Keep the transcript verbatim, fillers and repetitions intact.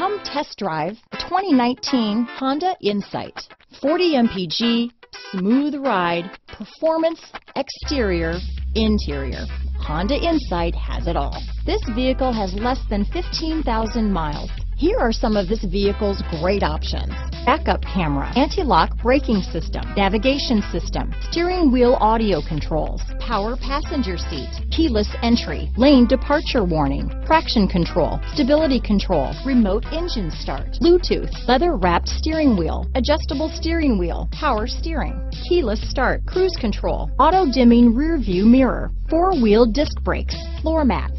Come test drive the twenty nineteen Honda Insight. forty M P G, smooth ride, performance, exterior, interior. Honda Insight has it all. This vehicle has less than fifteen thousand miles. Here are some of this vehicle's great options. Backup camera, anti-lock braking system, navigation system, steering wheel audio controls, power passenger seat, keyless entry, lane departure warning, traction control, stability control, remote engine start, Bluetooth, leather-wrapped steering wheel, adjustable steering wheel, power steering, keyless start, cruise control, auto-dimming rear view mirror, four-wheel disc brakes, floor mats.